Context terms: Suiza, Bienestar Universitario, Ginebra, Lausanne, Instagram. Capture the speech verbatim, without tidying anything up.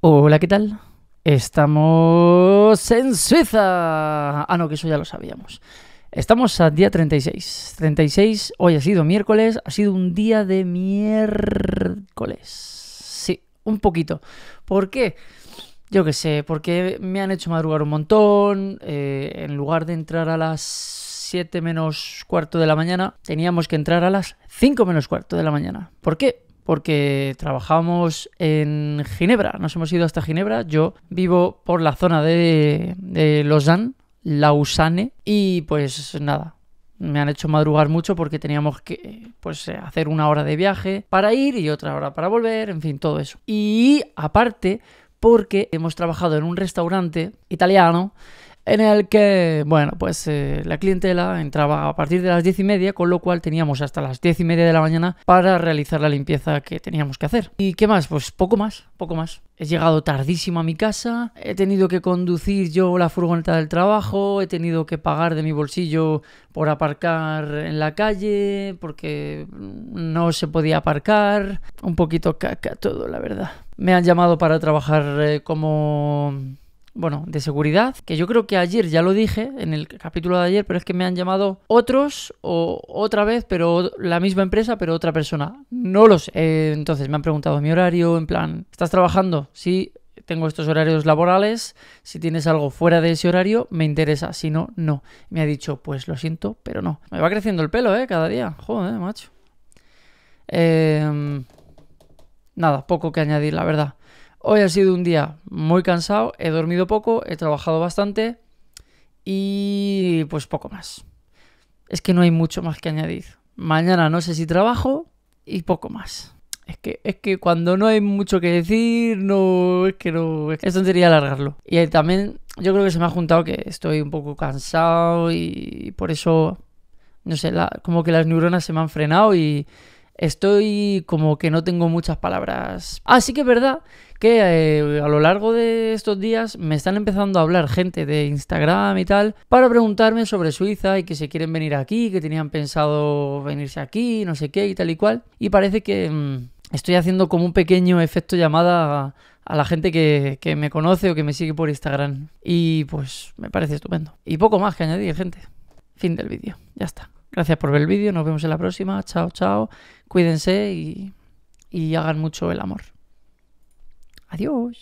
Hola, ¿qué tal? Estamos en Suiza. Ah, no, que eso ya lo sabíamos. Estamos a día treinta y seis. treinta y seis, hoy ha sido miércoles, ha sido un día de miércoles. Sí, un poquito. ¿Por qué? Yo qué sé, porque me han hecho madrugar un montón. Eh, en lugar de entrar a las siete menos cuarto de la mañana, teníamos que entrar a las cinco menos cuarto de la mañana. ¿Por qué? Porque trabajamos en Ginebra, nos hemos ido hasta Ginebra. Yo vivo por la zona de, de Lausanne, Lausanne, y pues nada, me han hecho madrugar mucho porque teníamos que pues, hacer una hora de viaje para ir y otra hora para volver, en fin, todo eso. Y aparte, porque hemos trabajado en un restaurante italiano en el que, bueno, pues eh, la clientela entraba a partir de las diez y media, con lo cual teníamos hasta las diez y media de la mañana para realizar la limpieza que teníamos que hacer. ¿Y qué más? Pues poco más, poco más. He llegado tardísimo a mi casa, he tenido que conducir yo la furgoneta del trabajo, he tenido que pagar de mi bolsillo por aparcar en la calle, porque no se podía aparcar. Un poquito caca todo, la verdad. Me han llamado para trabajar eh, como... bueno, de seguridad, que yo creo que ayer ya lo dije en el capítulo de ayer, pero es que me han llamado otros o otra vez, pero la misma empresa, pero otra persona. No lo sé. Eh, entonces me han preguntado mi horario, en plan, ¿estás trabajando? Sí, tengo estos horarios laborales. Si tienes algo fuera de ese horario, me interesa. Si no, no. Me ha dicho, pues lo siento, pero no. Me va creciendo el pelo, ¿eh? Cada día. Joder, macho. Eh, nada, poco que añadir, la verdad. Hoy ha sido un día muy cansado, he dormido poco, he trabajado bastante y pues poco más. Es que no hay mucho más que añadir. Mañana no sé si trabajo y poco más. Es que, es que cuando no hay mucho que decir, no, es que no... Es que esto sería alargarlo. Y también yo creo que se me ha juntado que estoy un poco cansado y por eso, no sé, la, como que las neuronas se me han frenado y... estoy como que no tengo muchas palabras. Ah, sí que es verdad que eh, a lo largo de estos días me están empezando a hablar gente de Instagram y tal para preguntarme sobre Suiza y que se quieren venir aquí, que tenían pensado venirse aquí, no sé qué y tal y cual. Y parece que mmm, estoy haciendo como un pequeño efecto llamada a, a la gente que, que me conoce o que me sigue por Instagram. Y pues me parece estupendo. Y poco más que añadir, gente. Fin del vídeo. Ya está. Gracias por ver el vídeo, nos vemos en la próxima, chao, chao, cuídense y, y hagan mucho el amor. Adiós.